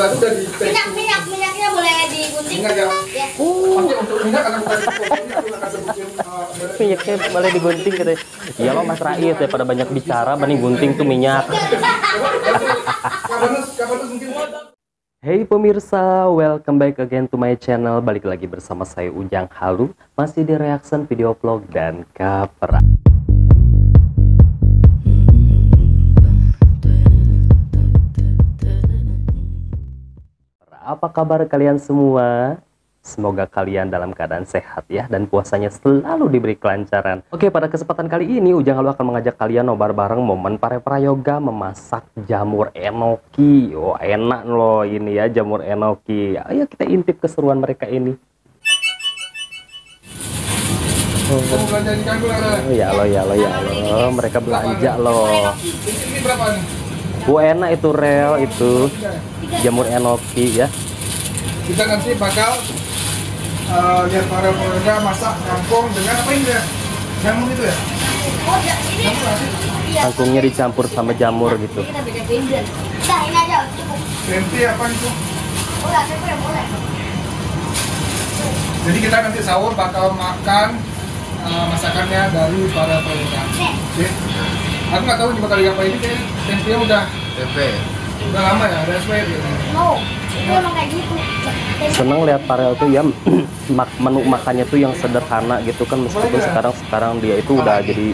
tadi udah di minyaknya boleh digunting. Minyak ya. Untuk minyak karena minyaknya boleh digunting gitu. Iya loh Mas Rais ya, pada banyak bicara mending gunting tuh minyak. Hey pemirsa, welcome back again to my channel. Balik lagi bersama saya Ujang Halu, masih di reaction video vlog dan Kapra. Apa kabar kalian semua? Semoga kalian dalam keadaan sehat ya, dan puasanya selalu diberi kelancaran. Oke, pada kesempatan kali ini Ujang Halu akan mengajak kalian nobar bareng momen Farel Prayoga memasak jamur enoki. Oh enak loh ini ya, jamur enoki. Ayo kita intip keseruan mereka ini. Oh ya loh ya loh ya loh, mereka belanja loh. Bu enak itu Rel, itu jamur enoki ya. Kita nanti bakal lihat Farel Prayoga masak kangkung dengan apa ini ya? Jamur itu ya? Kangkungnya dicampur sama jamur gitu. Nah, ini aja cukup. Nanti apa itu? Boleh, boleh, boleh. Jadi kita nanti sahur bakal makan masakannya dari Farel Prayoga. Oke. Aku nggak tahu di bakal apa ini, kayaknya tempe udah. Tempe. Udah lama ya, ada SPR ya? No, itu emang kayak gitu. Seneng lihat Farel tuh ya, menu makannya tuh yang sederhana gitu kan, meskipun sekarang dia itu udah jadi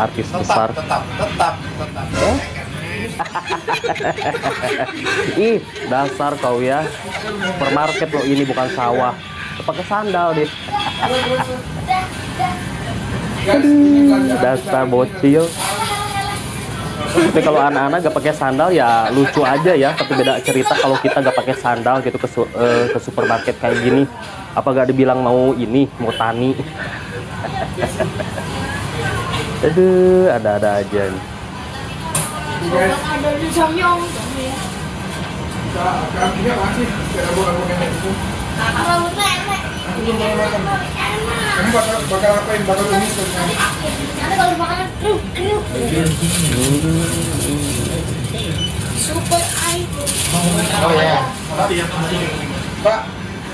artis besar. Tetap. Ih, dasar kau ya. Supermarket loh ini, bukan sawah. Pakai sandal deh. Dasar bocil. Tapi kalau anak-anak gak pakai sandal ya lucu aja ya, tapi beda cerita kalau kita gak pakai sandal gitu ke supermarket kayak gini. Apa gak dibilang mau ini, mau tani. Aduh, ada-ada aja nih. Bakal apain, bakal ini kalau makanan kriuk. Super iPhone. Oh ya. Pak.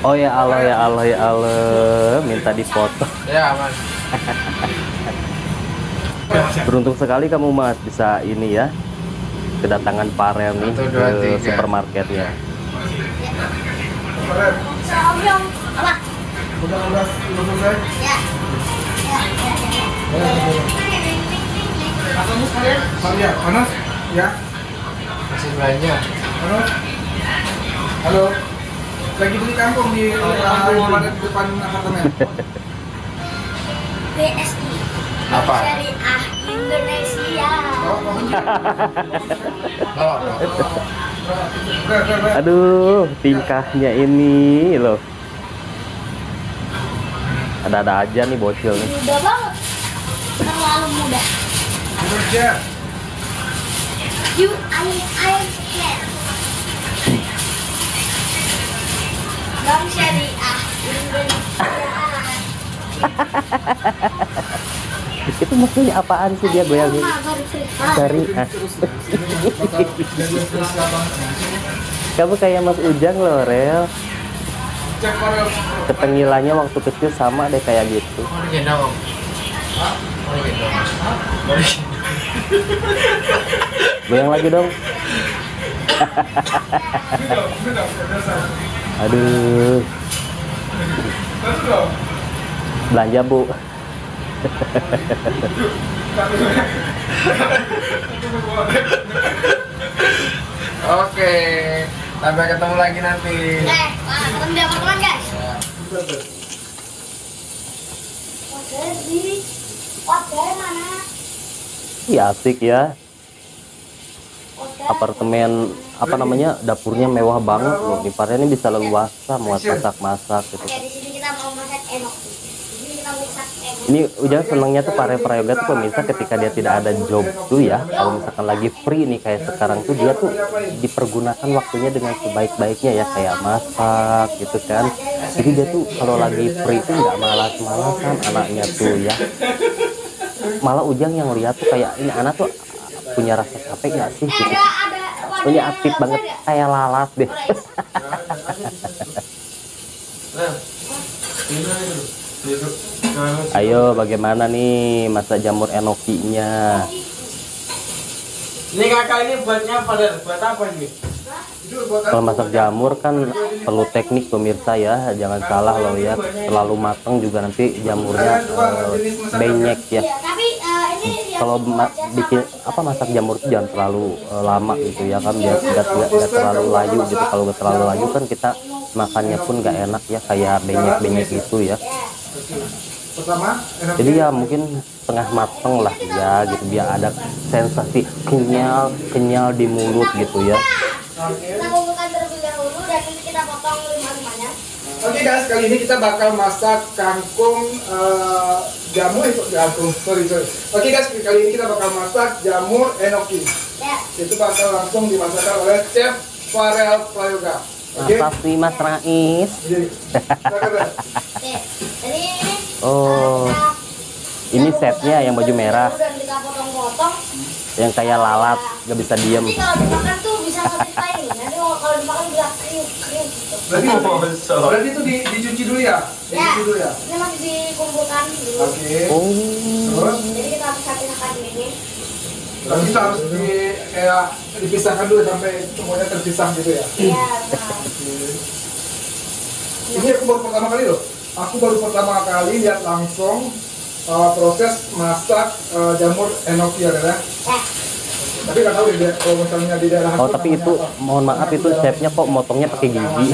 Oh ya Allah ya Allah ya Allah, minta dipoto. Ya, Mas. Beruntung sekali kamu Mas bisa ini ya. Kedatangan Farel nih ke supermarket ya. Udah selesai? Ya. Ya. Panas? Ya. Masih banyak. Halo. Lagi beli kangkung di depan apartemen. BSI. Apa? Syariah Indonesia. Aduh, tingkahnya ini loh. Ada-ada aja nih bocil nih. Muda banget. Terlalu muda. Kerja. Bank Syariah Indonesia. Itu maksudnya apaan sih dia goyangin? Syariah. Kamu kayak Mas Ujang loh, Rel. Ketengilannya waktu kecil sama deh kayak gitu. Goyang lagi dong. Aduh. Belanja Bu. Oke. Sampai ketemu lagi nanti. Ketemu di apartemen guys. Hotel mana? Iya asik ya. Apartemen apa namanya, dapurnya mewah banget loh. Di Farel ini bisa leluasa buat masak-masak gitu. Di sini kita mau masak enoki. Ini Ujang senangnya tuh Farel Prayoga tuh pemirsa, ketika dia tidak ada job tuh ya, kalau misalkan lagi free nih kayak sekarang tuh, dia tuh dipergunakan waktunya dengan sebaik-baiknya ya, kayak masak gitu kan. Jadi dia tuh kalau lagi free tuh nggak malas-malasan anaknya tuh ya. Malah Ujang yang lihat tuh kayak ini anak tuh punya rasa capek nggak sih gitu. punya aktif banget kayak lalat deh. Ayo, bagaimana nih masak jamur enokinya? Ini kakak ini buatnya buat apa ini? Kalau masak jamur kan perlu teknik pemirsa ya, jangan salah loh ya. Terlalu matang juga nanti jamurnya benyek ya. Kalau bikin apa masak jamur itu jangan terlalu lama gitu ya kan, biar nggak terlalu layu gitu. Kalau nggak terlalu layu kan kita makannya pun nggak enak ya, kayak benyek-benyek gitu ya. Jadi ya mungkin setengah mateng lah ya gitu, biar ada sensasi kenyal di mulut gitu ya. Kita kumpulkan terlebih dahulu dan ini kita potong lima-limanya. Oke guys, kali ini kita bakal masak kangkung Oke guys, kali ini kita bakal masak jamur enoki. Ya. Itu bakal langsung dimasakkan oleh Chef Farel Prayoga. Okay. Masa sih Mas Rais? Oh, ini setnya yang baju merah. Kita potong-potong. Yang kayak lalat, nggak bisa diem. Nanti kalau dimakan tuh bisa ngeritain. Nanti kalau dimakan bisa kriuk-kriuk gitu. Berarti itu dicuci dulu ya? Dicuci dulu ya? Ini masih dikumpulkan dulu. Oke. Terus? Jadi kita harus pisahkan ini. Tapi kita harus dipisahkan dulu sampai semuanya terpisah gitu ya? Iya, benar. Ini aku baru pertama kali loh. Aku baru pertama kali lihat langsung proses masak jamur enoki ya, ya. Tapi nggak tahu deh kalau misalnya di daerah. Oh, tapi itu apa? Mohon maaf, itu chefnya kok motongnya pakai gigi.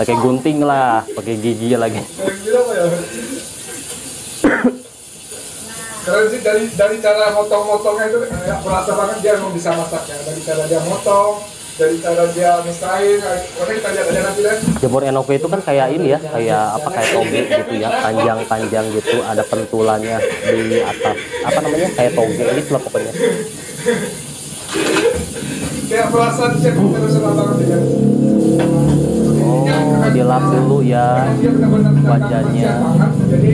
Pakai gunting lah, pakai gigi lagi. Keren sih dari cara motong-motongnya itu, berasa banget dia emang bisa masaknya. Dari cara dia motong, dari cara dia misahin, karena kita lihat nanti deh. Jamur enoki itu kan kayak ini ya, kayak apa, kayak toge gitu ya, panjang-panjang gitu, ada pentulannya di atas. Apa namanya? Kayak toge gitu lah pokoknya. Kayak perasaan chef internasional banget ya. Oh, dilap dulu ya wajahnya. Jadi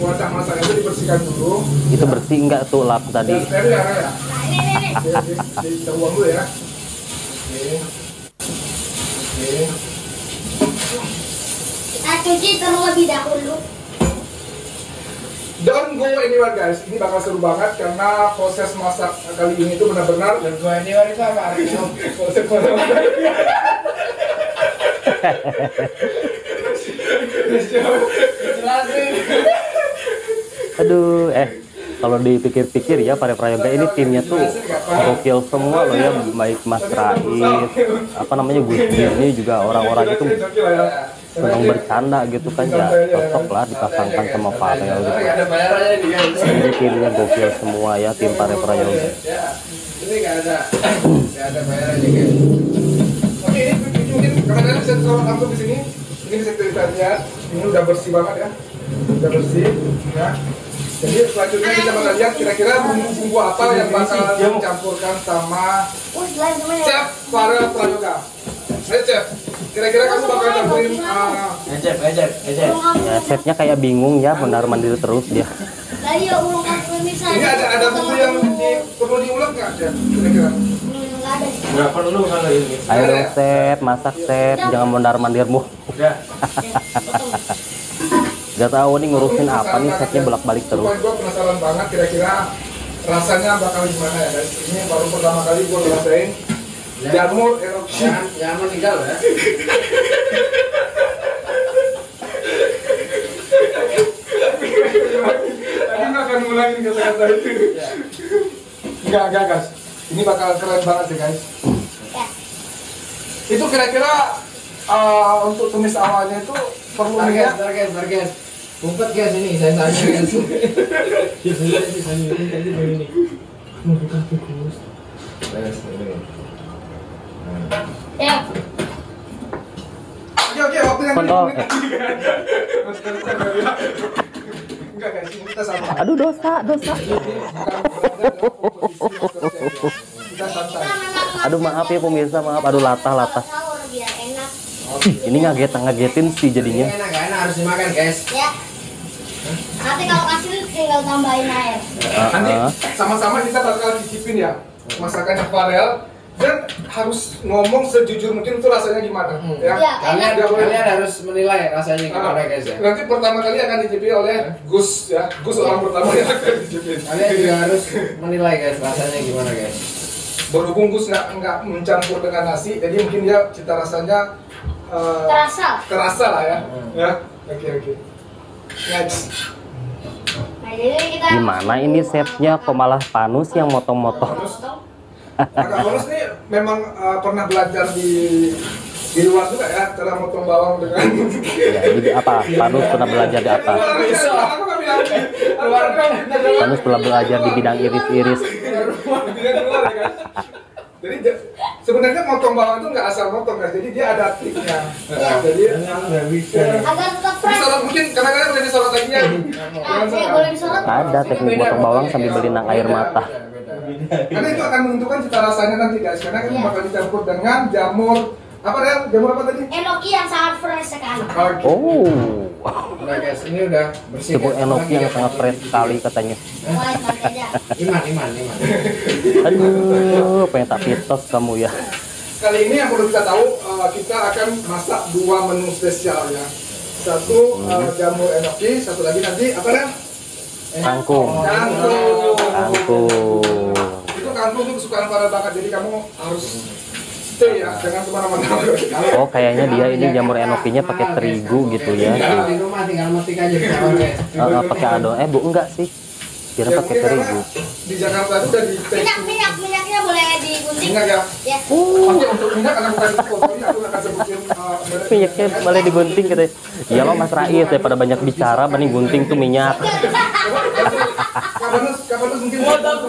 wajah masaknya itu dibersihkan dulu. Itu bersih enggak tuh lap tadi? Ini. Kita uang dulu ya. Oke. Kita cuci terlebih dahulu. Don't go anywhere guys, ini bakal seru banget karena proses masak kali ini itu benar-benar dan go anywhere itu apa artinya? Proses masak. Aduh, kalau dipikir-pikir ya, Farel Prayoga ini timnya tuh gokil semua loh ya, baik Mas Rais, apa namanya, Gus Birni juga, orang-orang itu senang bercanda gitu kan ya, cocok lah dipasangkan sama Farel gitu. Ini timnya gokil semua ya, tim Farel Prayoga. Ini nggak ada bayarannya guys. Oke, ini mungkin kalian bisa taruh langsung di sini. Ini bisa kita lihat, ini udah bersih banget ya, udah bersih, ya. Jadi selanjutnya kita bakal lihat kira-kira bumbu-bumbu apa yang bakal dicampurkan sama Chef Farel Prayoga. Ayo Chef, kira-kira kamu bakal campurin Chef. Ya, chefnya kayak bingung ya, mondar-mandir terus dia. Ini ada bumbu yang perlu diulek nggak Chef? Kira-kira? Nggak ada. Berapa dulu kalau ini? Ayo Chef, masak Chef, jangan mondar-mandirmu. Udah. Gak tahu nih ngurusin apa nih, setnya bolak-balik terus. Gue penasaran banget kira-kira rasanya bakal gimana ya guys. Ini baru pertama kali gue ngerasain jamur enoki. Jangan meninggal ya. Aku gak akan ngulangin kata-kata itu. Enggak guys, ini bakal keren banget sih guys. Itu kira-kira untuk tumis awalnya itu perlu guys, guys. Bumpet guys ini, saya tanya guys. Ini. Oke, waktunya. Enggak guys, kita sama. Aduh, dosa. Aduh, maaf ya pemirsa, maaf. Aduh, latah. Ini ngagetin sih jadinya. Enak harus dimakan guys. Ya. Nanti kalau kasih tinggal tambahin air. Nanti sama-sama kita bakal cicipin ya masakannya Farel. Dan harus ngomong sejujur mungkin itu rasanya gimana. Ya, ya, kalian harus menilai rasanya gimana guys ya. Nanti pertama kali akan dicipi oleh Gus ya. Gus orang pertama yang akan dicipi. Kalian juga harus menilai guys rasanya gimana guys. Berhubung Gus nggak mencampur dengan nasi, jadi mungkin dia cita rasanya terasa lah ya. Ya, oke. Next. Nah, jadi kita gimana ini chefnya kok malah Panus yang motong-motong? Kak Panus nih memang pernah belajar di luar juga ya, cara motong bawang dengan jadi apa? Panus pernah belajar di apa? Panus pernah belajar di bidang iris-iris. Jadi sebenarnya motong bawang itu nggak asal motong ya, jadi dia ada triknya. Jadi nggak bisa. Agar tetap fresh. Mungkin kadang-kadang beli salad lagi ya. Ada teknik motong bawang sambil berenang air mata. Karena itu akan menentukan cita rasanya nanti guys, karena kita bakal dicampur dengan jamur apa tadi? Enoki yang sangat fresh sekali. Oh, nah guys ini udah bersih. Jamur Enoki yang sangat fresh sekali katanya. Iman. Aduh, pengen tak pitos kamu ya. Kali ini yang perlu kita tahu, kita akan masak 2 menu spesial ya. Satu jamur Enoki, satu lagi nanti apa ya? Kangkung. Itu kangkung itu kesukaan para bakat, jadi kamu harus stay ya, jangan kemana-mana. Oh, kayaknya dia ini jamur enokinya pakai terigu gitu ya. Di rumah tinggal metik aja. Pakai adon, enggak sih. Kira pakai terigu. Di Jakarta itu udah di minyaknya boleh digunting. Minyak ya? Ya. Untuk minyak karena bukan sponsori, aku akan sebutin minyaknya boleh digunting katanya. Iya loh Mas Rais, daripada banyak bicara mending gunting tuh minyak. Kapanus mungkin bisa dibantu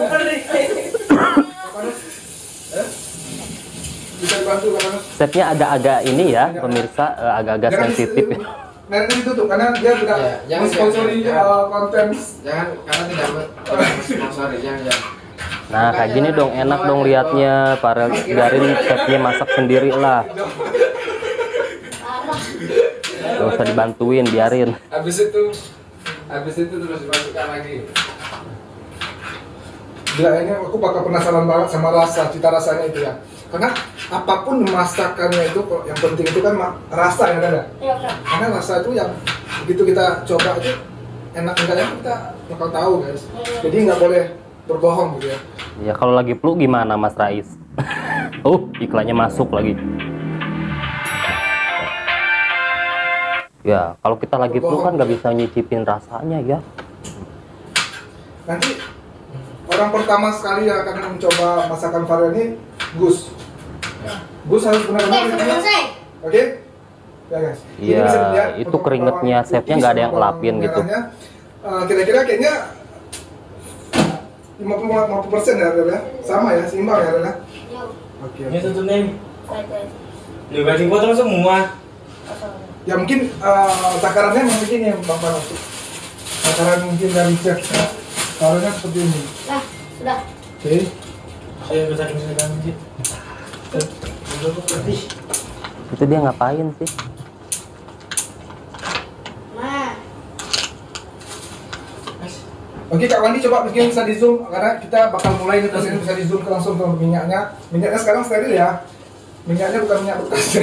Kapanus. Setnya agak-agak ini ya, pemirsa agak-agak sensitif. Nah, itu tutup karena dia tidak mensponsori konten. Jangan, karena tidak mensponsori, jangan. Nah, kayak gini dong, enak dong liatnya. Farel biarin setnya masak sendiri lah. Gak usah dibantuin, biarin. Habis itu terus dimasukkan lagi. Gila, ini aku bakal penasaran banget sama rasa, cita rasanya itu ya. Karena apapun masakannya itu, yang penting itu kan rasa ya, Dada? Iya, Kak. Karena rasa itu yang begitu kita coba itu enak-enggaknya kita bakal tahu, guys. Jadi nggak boleh berbohong gitu ya. Ya, kalau lagi flu gimana, Mas Rais? Iklannya masuk lagi. Ya, kalau kita lagi flu kan nggak bisa nyicipin rasanya ya. Nanti orang pertama sekali yang akan mencoba masakan Farel ini Gus. Gus harus benar-benar oke? Ya guys. Iya, itu keringetnya chefnya nggak ada yang ngelapin gitu. Kira-kira kayaknya 50% ya, Farel ya? Sama ya, seimbang ya, Farel ya? Oke. Ini tutup nih. Lu bagi potong semua. Ya mungkin takarannya mungkin ya Bang Farel. Takaran mungkin dari chef. Taruhnya seperti ini. Nah, sudah. Oke. Saya bisa dimakan sih. Itu dia ngapain sih? Nah. Oke, Kak Wandi coba mungkin bisa di zoom karena kita bakal mulai proses ini, bisa di zoom langsung ke minyaknya. Minyaknya sekarang steril ya. Minyaknya bukan minyak bekas.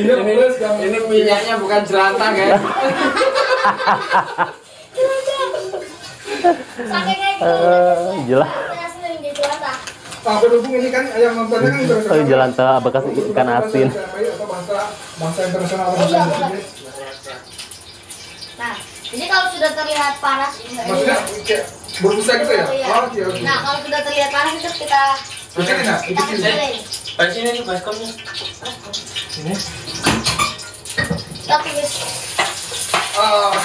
Ini minyaknya bukan jelantah, guys. Jelas. Berhubung ini kan yang nontonnya kan internasional. Jelantah bekas ikan asin. Bangsa internasional. Nah, ini kalau sudah terlihat panas ini. Maksudnya berbusa gitu ya? Nah, kalau sudah terlihat panas itu kita kecilin. Pasnya itu baskomnya. Ini. Tapi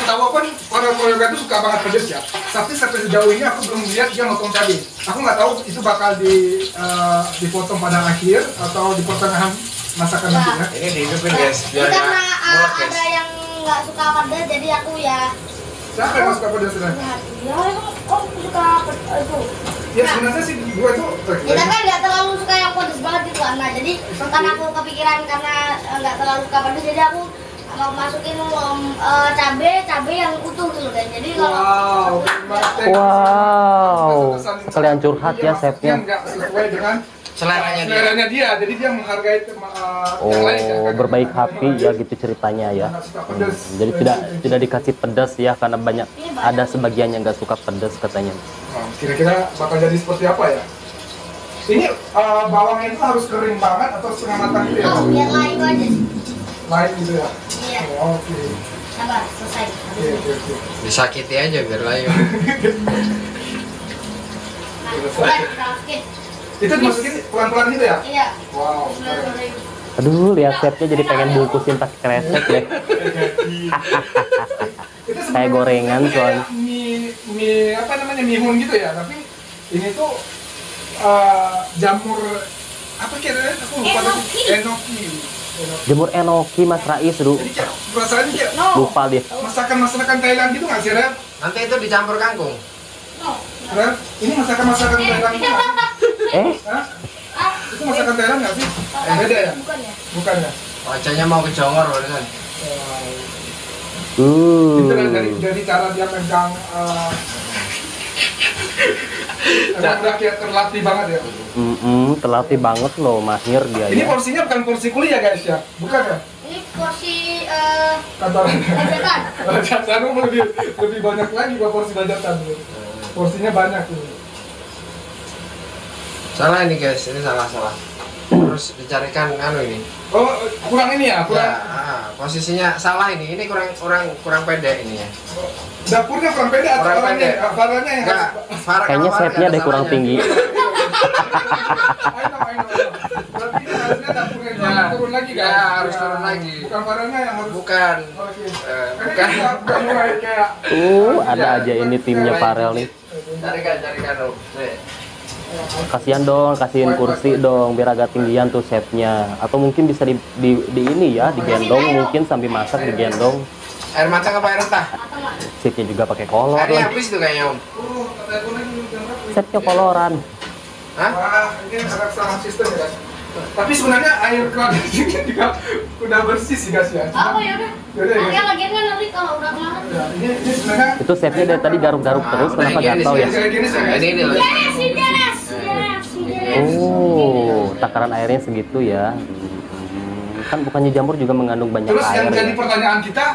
setahu aku kan Farel Prayoga itu suka banget pedes ya. Tapi sampai sejauh ini aku belum lihat dia motong cabai. Aku nggak tahu itu bakal dipotong pada akhir atau di pertengahan masakan nantinya. Ini dihidupin guys. Biar karena ada yang nggak suka pedes, jadi aku ya. Siapa yang suka pedes sebenarnya? Ya aku suka pedes itu. Ya sebenarnya sih gue itu. Kita kan nggak terlalu suka yang pedes banget gitu, nah jadi karena aku kepikiran karena nggak terlalu suka pedes, jadi aku masukin cabai yang utuh gitu kan. Jadi kalau kalian curhat ya chefnya. Enggak sesuai dengan seleranya dia. Jadi dia menghargai berbaik hati ya gitu ceritanya ya. Jadi tidak dikasih pedas ya karena banyak ada sebagian yang nggak suka pedas katanya. Kira-kira bakal jadi seperti apa ya? Ini bawangnya itu harus kering banget atau setengah matang gitu ya? Oh, biar layu aja sih. Layu gitu ya? Iya. Oh, oke. Sabar, selesai. Oke. Disakiti aja biar layu. Nah, pelan, sakit. Itu dimasukin pelan-pelan gitu ya? Iya. Wow. Aduh, lihat chefnya jadi pengen bungkusin pakai kresek deh. Kayak gorengan soalnya. Mie apa namanya, mihun gitu ya? Tapi ini tuh jamur apa kira-kira aku lupa. Enoki. Jamur enoki Mas Rais dulu. Rasanya kayak lupa dia. Masakan Thailand gitu nggak sih, Ren? Nanti itu dicampur kangkung. Ren, ini masakan Thailand itu itu masakan Thailand nggak sih? Beda ya? Bukan ya? Wajahnya mau kejongor barusan. Itu dari cara dia pegang. Emang rakyat terlatih banget ya? Terlatih banget loh, mahir dia. Ini porsinya bukan porsi kuliah guys ya? Bukan ya? Ini porsi kantoran. Bajatan lebih banyak lagi buat porsi bajatan. Porsinya banyak ini. Salah ini guys, ini salah. Terus dicarikan ini. Oh, kurang ini ya? Kurang. Ya, posisinya salah ini. Ini kurang pendek ini ya. Dapurnya kurang pendek atau orangnya? Farelnya yang kayaknya setnya deh kurang tinggi. Berarti ini harusnya dapurnya turun lagi kan? Ya, harus turun lagi. Bukan Farelnya yang harus. Bukan. Ada aja ini timnya Farel nih. Carikan dong. Kasihan dong, kasihin kursi dong biar agak tinggian tuh chefnya. Atau mungkin bisa di ini ya, digendong mungkin sambil masak digendong. Air matang apa air mentah? Chefnya juga pakai kolor. Airnya habis tuh kayaknya, Om. Chefnya koloran. Hah? Ini agak salah sistem ya, guys. Tapi sebenarnya air keran juga udah bersih sih, guys ya. Apa ya udah? Oke, lagian kan nanti kalau udah kelar. Ini sebenarnya itu chefnya dari tadi garuk-garuk terus kenapa gatal ya? Ini loh. Oh, takaran airnya segitu ya. Kan bukannya jamur juga mengandung banyak air. Terus yang jadi pertanyaan kita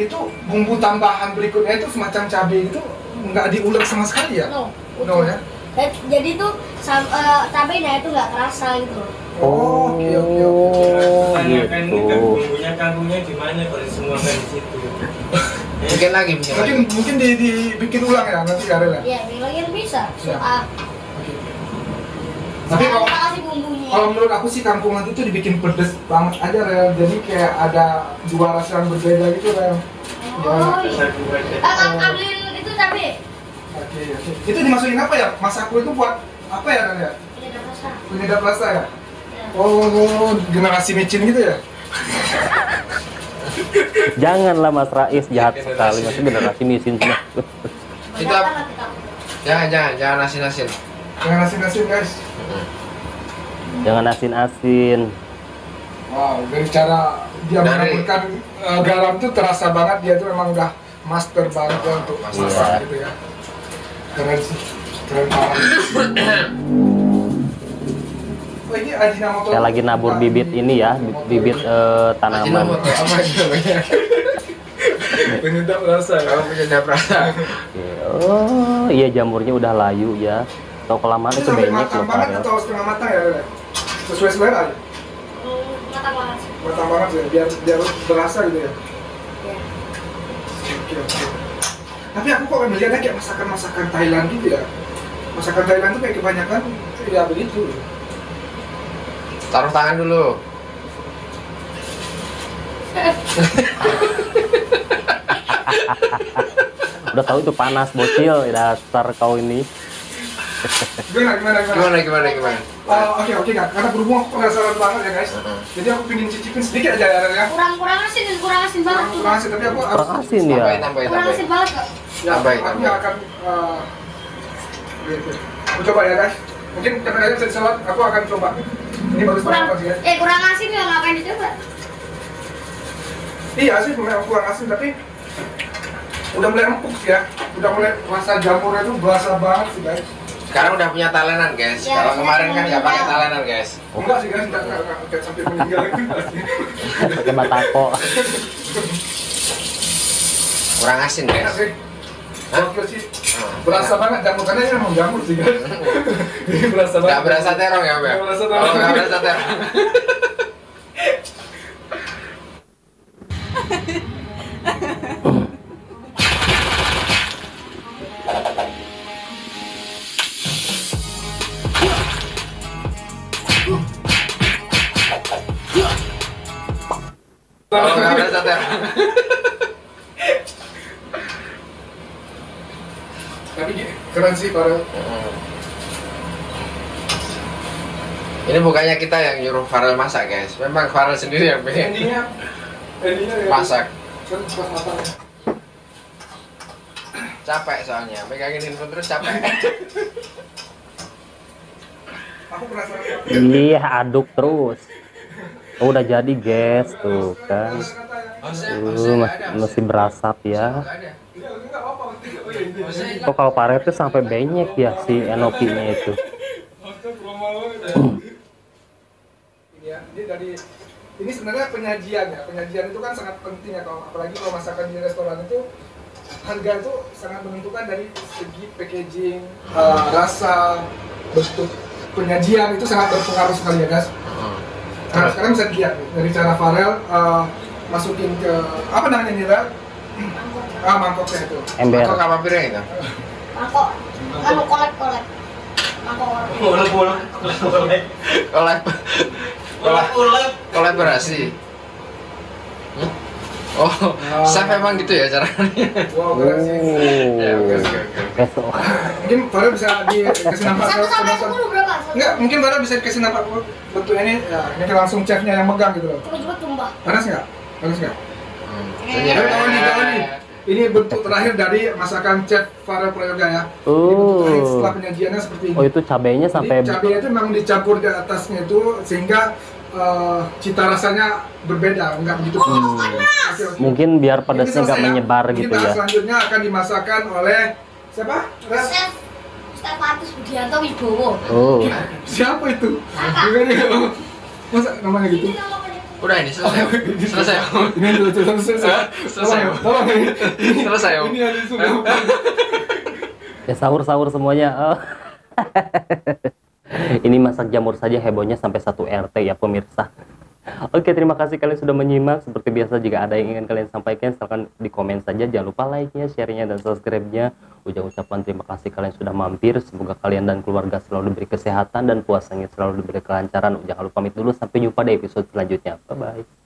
itu bumbu tambahan berikutnya itu semacam cabai itu nggak diulek sama sekali ya? No ya. Jadi tuh cabainya itu nggak kerasa gitu. Oh, oke. Kan bumbunya gimana kalau semua kan di situ? Mungkin dibikin ulang ya nanti Karel ya? Iya, bilangin bisa. Tapi kalau menurut aku sih kangkung nanti itu dibikin pedes banget aja Rel, jadi kayak ada dua rasa yang berbeda gitu Rel. Ambil itu cabe. Oke. Itu dimasukin apa ya? Mas aku itu buat apa ya Rel ya? Penyedap rasa ya? Oh, generasi micin gitu ya? Janganlah Mas Rais jahat sekali, masih generasi micin semua. Jangan asin-asin. Jangan asin-asin guys. Jangan asin-asin. Wow, dari cara dia menggunakan garam tuh terasa banget dia tuh memang udah master banget untuk masak gitu ya. Keren sih, keren banget. Saya lagi nabur bibit ini ya, bibit tanaman. Penyedap rasa, penyedap rasa. Oh iya jamurnya udah layu ya. Atau kelamaan itu banyak loh Farel. Atau setengah matang ya, sesuai selera aja. Matang banget sih, biar berasa gitu ya. Oke. Tapi aku kok melihatnya kayak masakan Thailand gitu ya. Masakan Thailand tuh kayak kebanyakan tidak begitu. Taruh tangan dulu. Udah tahu itu panas bocil, dasar kau ini. Gimana? Oke Kak, karena berhubung aku penasaran banget ya guys. Jadi aku pingin cicipin sedikit aja ya. Kurang asin tapi aku harus asin ya. Kurang asin banget Kak. Aku nggak akan aku coba ya guys. Mungkin kadang-kadang bisa disalat, aku akan coba. Ini bagus banget ya. Kurang asin ya, ngapain dicoba? Iya sih, memang kurang asin, tapi udah mulai empuk sih ya. Udah mulai rasa jamurnya tuh berasa banget sih guys. Sekarang udah punya talenan guys. Ya, kalau kemarin kan nggak pakai talenan guys. Oh, enggak sih guys, nggak sampai meninggal lagi. Pakai batako. Kurang asin guys. Gokil sih. Berasa banget jamur, karena ini emang jamur sih guys. Jadi berasa banget. Nggak berasa terong ya, Mbak? Nggak berasa terong. Tapi keren sih Farel. Ini bukannya kita yang nyuruh Farel masak guys, memang Farel sendiri yang pengen masak. Capek soalnya, megangin handphone terus capek. Iya, aduk terus. Oh, udah jadi guys tuh kan, masih berasap ya. Oh, kalau paretnya sampai banyak ya si enokinya itu. Ini sebenarnya penyajian itu kan sangat penting ya, kalau apalagi kalau masakan di restoran itu harga itu sangat menentukan dari segi packaging, rasa, bentuk penyajian itu sangat berpengaruh sekali ya guys. Nah, sekarang bisa dilihat dari cara Farel masukin ke apa namanya ini lah, mangkoknya itu, mangkok apa piring itu, mangkok anu kolek kolek berasi. Oh, chef emang gitu ya caranya. Wow, berasi. Ya, oke. Mungkin Farel bisa dikasih nampak. 1 sampai 10 berapa? Enggak, mungkin Farel bisa dikasih nampak bentuknya ini. Ya, ini langsung chefnya yang megang gitu loh. Coba tumbah. Panas nggak? Panas nggak? Ini bentuk terakhir dari masakan chef Farel Prayoga ya. Ini setelah penyajiannya seperti ini. Oh, itu cabainya sampai. Cabainya itu memang dicampur di atasnya itu sehingga cita rasanya berbeda, nggak begitu. Mungkin biar pedasnya nggak menyebar gitu ya. Selanjutnya akan dimasakkan oleh siapa? Chef Stafatus Budianto Wibowo. Oh. Siapa itu? Masa namanya gitu? Udah ini selesai. Selesai. Ini selesai. Selesai. Ini hari subuh. Ya sahur-sahur semuanya. Ini masak jamur saja hebohnya sampai 1 RT ya pemirsa. Oke, terima kasih kalian sudah menyimak. Seperti biasa jika ada yang ingin kalian sampaikan silahkan di komen saja. Jangan lupa like-nya, share-nya, dan subscribe-nya. Ujang ucapan terima kasih kalian sudah mampir. Semoga kalian dan keluarga selalu diberi kesehatan dan puasanya selalu diberi kelancaran. Ujang Halu pamit dulu, sampai jumpa di episode selanjutnya. Bye-bye.